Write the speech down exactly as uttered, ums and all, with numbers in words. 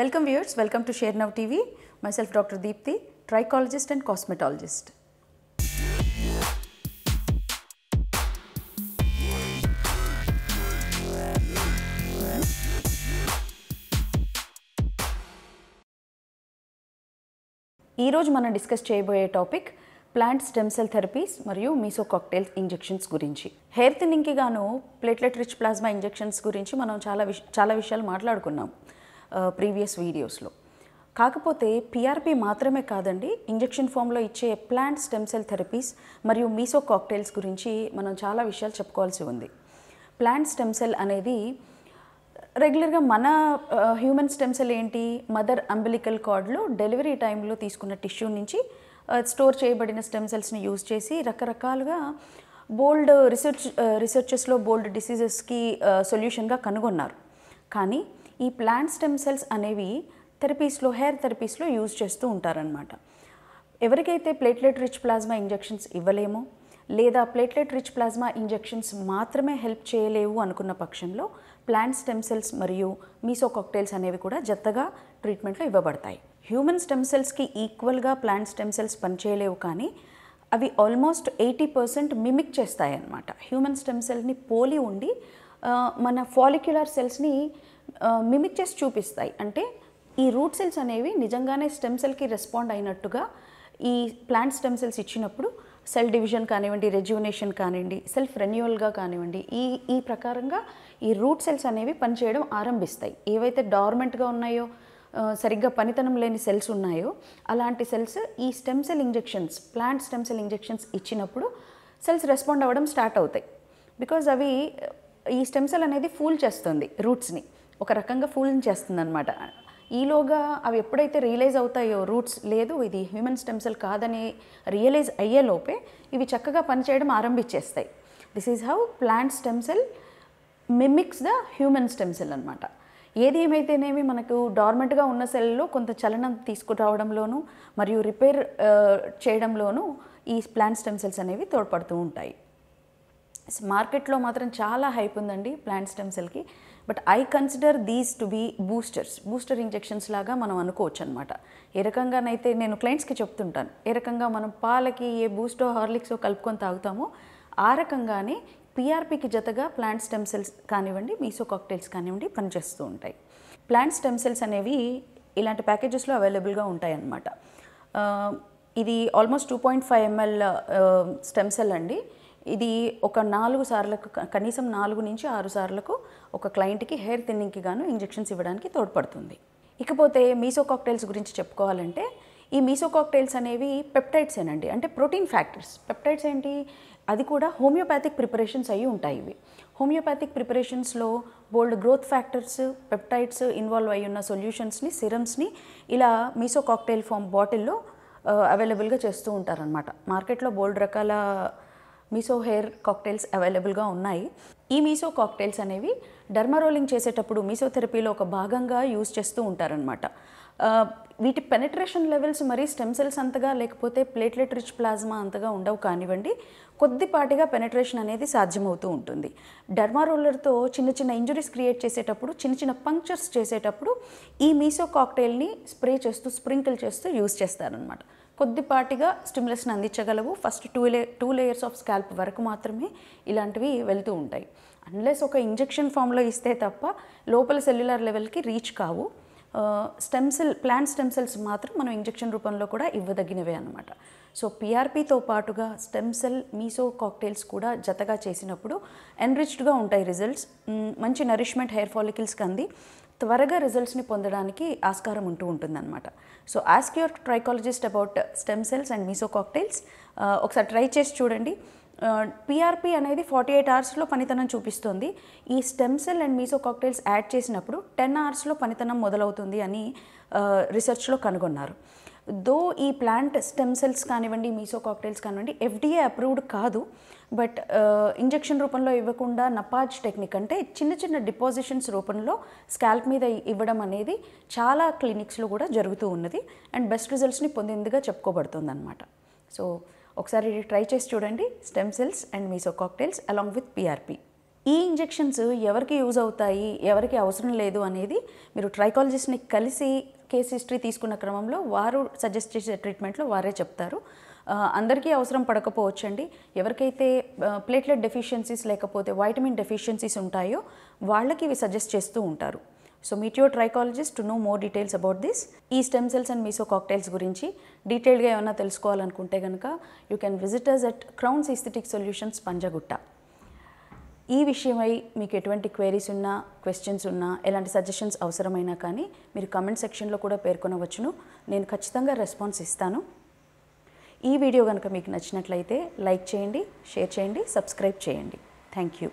Welcome viewers, welcome to ShareNow T V. Myself Doctor Deepthi, trichologist and cosmetologist. Ee roju mana discuss cheyaboye topic plant stem cell therapies mariyu meso cocktail injections gurinchi. Hair thinning ki gaano platelet-rich plasma injections gurinchi manam chala chala vishayalu maatladukunnam previous videos lo. Kakapothe P R P maatrame kaadandi injection form lo ichche plant stem cell therapies mariyu meso cocktails gurinchi manam chala vishayalu cheppukovalsi undi. Plant stem cell anedi regular ga mana uh, human stem cell enti mother umbilical cord lo delivery time lo teeskunna tissue nunchi uh, store cheyabadina stem cells ni use chesi rakarakaluga bold research uh, researches lo bold diseases ki uh, solution ga kanugonnaru kaani ee plant stem cells anevi therapies lo hair therapies lo use chestu untaru anamata. Everikaithe platelet rich plasma injections ivvalemo లేదా platelet rich plasma injections మాత్రమే help చేయలేవు అనుకున్న పక్షంలో plant stem cells మరియు మీసో cocktails అనేవి కూడా జతగా ట్రీట్మెంట్లో ఇవ్వబడతాయి. హ్యూమన్ స్టెమ్ సెల్స్కి ఈక్వల్గా ప్లాంట్ స్టెమ్ సెల్స్ పనిచేయలేవు, కానీ అవి ఆల్మోస్ట్ ఎయిటీ పర్సెంట్ మిమిక్ చేస్తాయి అన్నమాట. హ్యూమన్ స్టెమ్ సెల్ని పోలి ఉండి మన ఫాలిక్యులర్ సెల్స్ని మిమిక్ చేసి చూపిస్తాయి. అంటే ఈ రూట్ సెల్స్ అనేవి నిజంగానే స్టెమ్ సెల్కి రెస్పాండ్ అయినట్టుగా ఈ ప్లాంట్ స్టెమ్ సెల్స్ ఇచ్చినప్పుడు సెల్ డివిజన్ కానివ్వండి, రెజ్యూనేషన్ కానివ్వండి, సెల్ఫ్ రెన్యువల్గా కానివ్వండి, ఈ ఈ ప్రకారంగా ఈ రూట్ సెల్స్ అనేవి పనిచేయడం ఆరంభిస్తాయి. ఏవైతే డార్మెంట్గా ఉన్నాయో, సరిగ్గా పనితనం లేని సెల్స్ ఉన్నాయో, అలాంటి సెల్స్ ఈ stem cell injections, plant stem cell injections ఇచ్చినప్పుడు సెల్స్ రెస్పాండ్ అవ్వడం స్టార్ట్ అవుతాయి. బికాజ్ అవి ఈ స్టెమ్ సెల్ అనేది ఫూల్ చేస్తుంది, రూట్స్ని ఒక రకంగా ఫూల్ చేస్తుంది అనమాట. ఈలోగా అవి ఎప్పుడైతే రియలైజ్ అవుతాయో రూట్స్ లేదు ఇది హ్యూమన్ స్టెమ్ సెల్ కాదని రియలైజ్ అయ్యేలోపే ఇవి చక్కగా పనిచేయడం ఆరంభించేస్తాయి. This is how plant stem cell mimics the human stem cell అనమాట. ఏది ఏమైతేనేమి మనకు డార్మెంట్గా ఉన్న సెల్లో కొంత చలనం తీసుకురావడంలోనూ మరియు రిపేర్ చేయడంలోనూ ఈ ప్లాంట్ స్టెమ్ సెల్స్ అనేవి తోడ్పడుతూ ఉంటాయి. మార్కెట్లో మాత్రం చాలా హైప్ ఉందండి ప్లాంట్ స్టెమ్ సెల్కి, but I consider these to be boosters, booster injections లాగా మనం అనుకోవచ్చు అనమాట. ఏ రకంగానైతే నేను క్లయింట్స్కి చెప్తుంటాను, ఏ రకంగా మనం పాలకి ఏ బూస్టో హార్లిక్సో కలుపుకొని తాగుతామో ఆ రకంగానే పీఆర్పీకి జతగా ప్లాంట్ స్టెమ్ సెల్స్ కానివ్వండి, మీసో కాక్టైల్స్ కానివ్వండి పనిచేస్తూ ఉంటాయి. ప్లాంట్ స్టెమ్ సెల్స్ అనేవి ఇలాంటి ప్యాకేజెస్లో అవైలబుల్గా ఉంటాయన్నమాట. ఇది almost two point five ML stem cell అండి. ఇది ఒక నాలుగు సార్లకు కనీసం నాలుగు నుంచి ఆరు సార్లకు ఒక క్లయింట్కి హెయిర్ థిన్నింగ్కి గాను ఇంజెక్షన్స్ ఇవ్వడానికి తోడ్పడుతుంది. ఇకపోతే మీసో కాక్టైల్స్ గురించి చెప్పుకోవాలంటే ఈ మీసో కాక్టైల్స్ అనేవి పెప్టైడ్స్ ఏనండి, అంటే ప్రోటీన్ ఫ్యాక్టర్స్. పెప్టైడ్స్ ఏంటి, అది కూడా హోమియోపతిక్ ప్రిపరేషన్స్ అయ్యి ఉంటాయి. ఇవి హోమియోపతిక్ ప్రిపరేషన్స్లో బోల్డ్ గ్రోత్ ఫ్యాక్టర్స్, పెప్టైడ్స్ ఇన్వాల్వ్ అయ్యి ఉన్న సొల్యూషన్స్ని, సిరమ్స్ని ఇలా మీసో కాక్టైల్ ఫామ్ బాటిల్లో అవైలబుల్గా చేస్తూ ఉంటారనమాట. మార్కెట్లో బోల్డ్ రకాల మీసో హెయిర్ కాక్టైల్స్ అవైలబుల్గా ఉన్నాయి. ఈ మీసో కాక్టైల్స్ అనేవి డర్మారోలింగ్ చేసేటప్పుడు మీసోథెరపీలో ఒక భాగంగా యూజ్ చేస్తూ ఉంటారనమాట. వీటి పెనట్రేషన్ లెవెల్స్ మరీ స్టెమ్ సెల్స్ అంతగా లేకపోతే ప్లేట్లెట్ రిచ్ ప్లాస్మా అంతగా ఉండవు కానివ్వండి, కొద్దిపాటిగా పెనట్రేషన్ అనేది సాధ్యమవుతూ ఉంటుంది. డర్మారోలర్తో చిన్న చిన్న ఇంజురీస్ క్రియేట్ చేసేటప్పుడు, చిన్న చిన్న పంక్చర్స్ చేసేటప్పుడు ఈ మీసో కాక్టైల్ని స్ప్రే చేస్తూ స్ప్రింకిల్ చేస్తూ యూజ్ చేస్తారనమాట. కొద్దిపాటిగా స్టిమ్యులస్ని అందించగలవు. First two la two layers of scalp వరకు మాత్రమే ఇలాంటివి వెళ్తూ ఉంటాయి. అన్లెస్ ఒక ఇంజెక్షన్ ఫామ్లో ఇస్తే తప్ప లోపల సెల్యులర్ లెవెల్కి రీచ్ కావు. Stem cell plant stem cells మాత్రం మనం ఇంజెక్షన్ రూపంలో కూడా ఇవ్వదగినవే అనమాట. సో పీఆర్పీతో పాటుగా స్టెమ్ సెల్ మీసో కాక్టైల్స్ కూడా జతగా చేసినప్పుడు ఎన్రిచ్డ్గా ఉంటాయి రిజల్ట్స్. మంచి నరిష్మెంట్ హెయిర్ ఫాలికిల్స్కి అంది త్వరగా రిజల్ట్స్ని పొందడానికి ఆస్కారం ఉంటూ ఉంటుందన్నమాట. So ask your trichologist about stem cells and meso cocktails. ఒకసారి ట్రై చేసి చూడండి. పీఆర్పీ అనేది ఫార్టీ ఎయిట్ అవర్స్లో పనితనం చూపిస్తుంది. ఈ stem cell and meso cocktails add చేసినప్పుడు టెన్ అవర్స్లో పనితనం మొదలవుతుంది అని రీసెర్చ్లో కనుగొన్నారు. దో ఈ ప్లాంట్ స్టెమ్ సెల్స్ కానివ్వండి, మీసో కాక్టైల్స్ కానివ్వండి ఎఫ్డీఏ అప్రూవ్డ్ కాదు, బట్ ఇంజెక్షన్ రూపంలో ఇవ్వకుండా నపాజ్ టెక్నిక్, అంటే చిన్న చిన్న డిపాజిషన్స్ రూపంలో స్కాల్ప్ మీద ఇవ్వడం అనేది చాలా క్లినిక్స్లో కూడా జరుగుతూ ఉన్నది అండ్ బెస్ట్ రిజల్ట్స్ని పొందిందిగా చెప్పుకోబడుతుంది అనమాట. సో ఒకసారి ట్రై చేసి చూడండి stem cells and meso cocktails along with PRP. ఈ ఇంజెక్షన్స్ ఎవరికి యూజ్ అవుతాయి, ఎవరికి అవసరం లేదు అనేది మీరు ట్రైకాలజిస్ట్ని కలిసి కేస్ హిస్టరీ తీసుకున్న క్రమంలో వారు సజెస్ట్ చేసే ట్రీట్మెంట్లో వారే చెప్తారు. అందరికీ అవసరం పడకపోవచ్చండి. ఎవరికైతే ప్లేట్లెట్ డెఫిషియన్సీస్ లేకపోతే వైటమిన్ డెఫిషియన్సీస్ ఉంటాయో వాళ్ళకి ఇవి సజెస్ట్ చేస్తూ ఉంటారు. So meet your trichologist to know more details about this. ఈ stem cells and meso cocktails గురించి డీటెయిల్గా ఏమైనా తెలుసుకోవాలనుకుంటే కనుక you can visit us at Crown's Aesthetic Solutions, Panjagutta. ఈ విషయమై మీకు ఎటువంటి క్వైరీస్ ఉన్నా, క్వశ్చన్స్ ఉన్నా, ఎలాంటి సజెషన్స్ అవసరమైనా కానీ మీరు కమెంట్ సెక్షన్లో కూడా పేర్కొనవచ్చును. నేను ఖచ్చితంగా రెస్పాన్స్ ఇస్తాను. ఈ వీడియో కనుక మీకు నచ్చినట్లయితే లైక్ చేయండి, షేర్ చేయండి, సబ్స్క్రైబ్ చేయండి. Thank you.